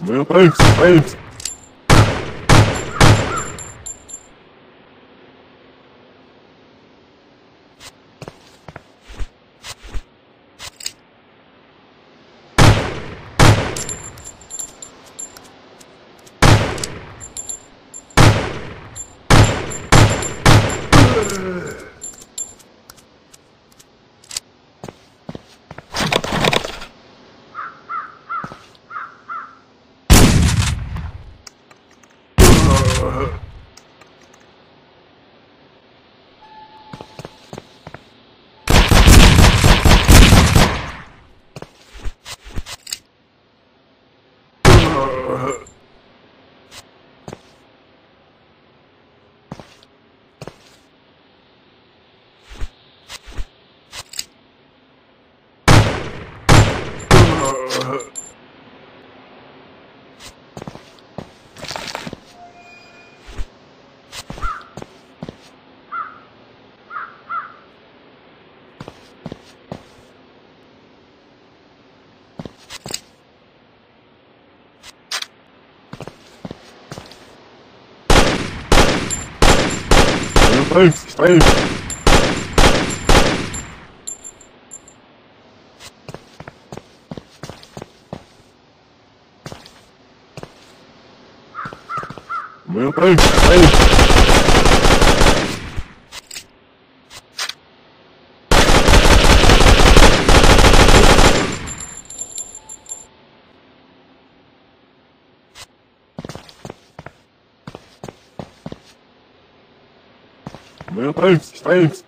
Well, thanks. Thanks. Well, thanks. Well, thanks. Thanks.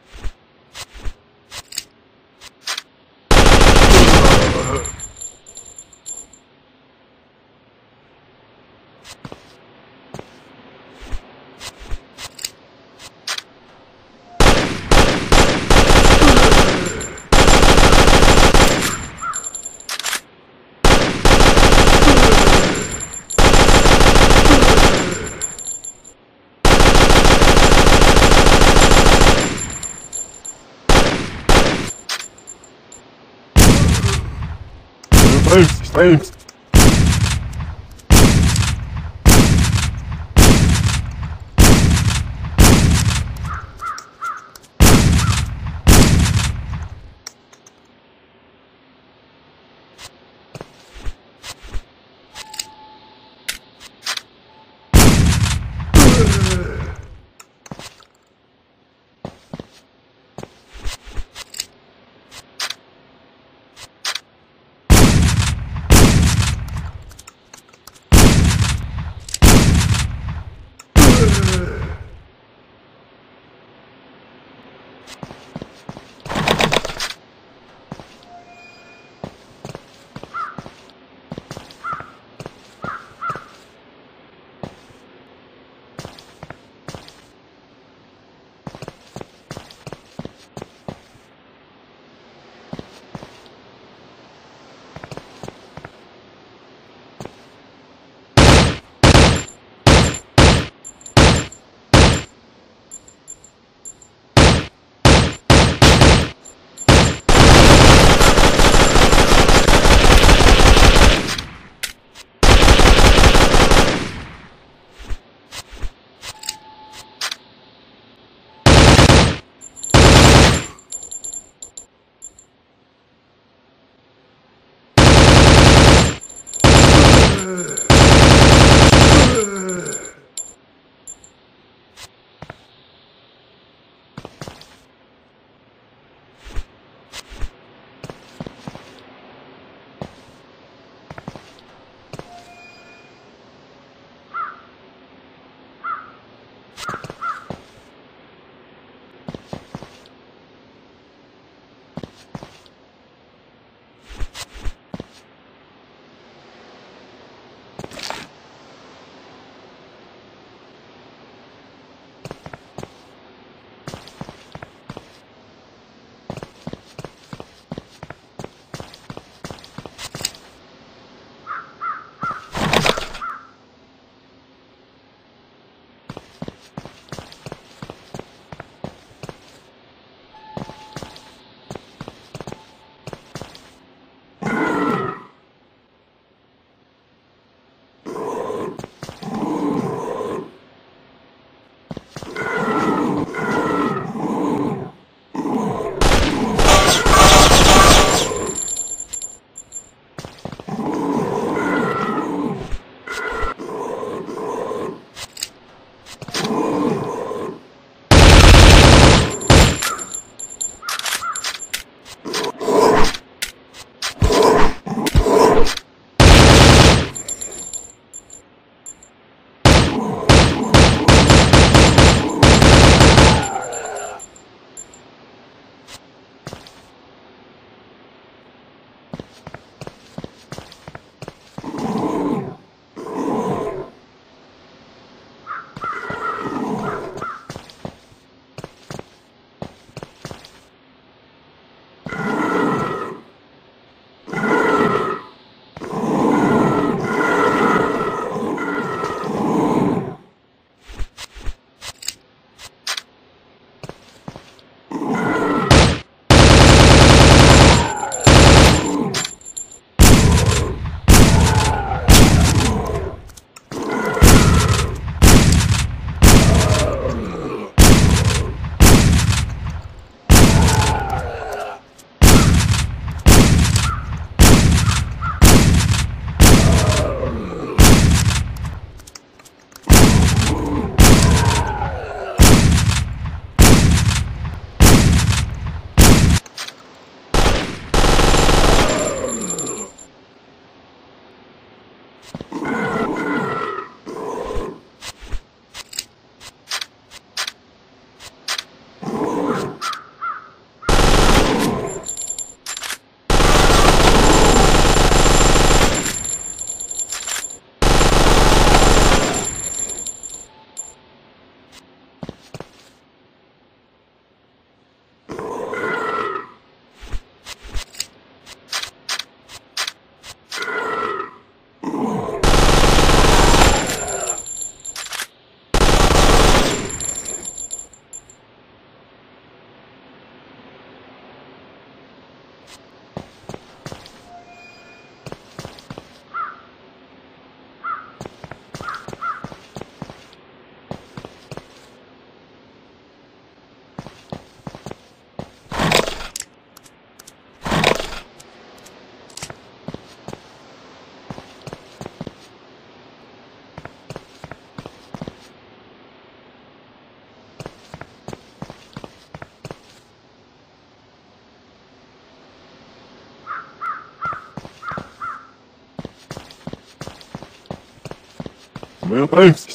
Thanks.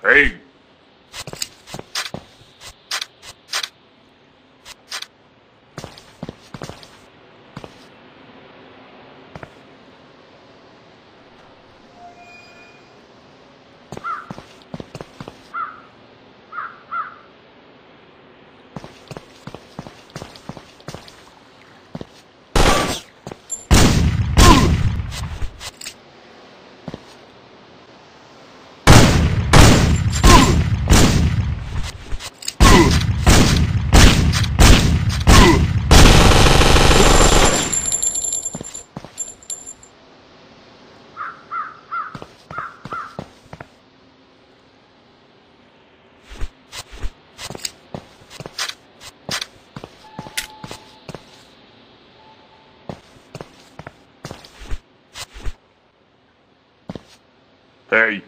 Hey! Hey.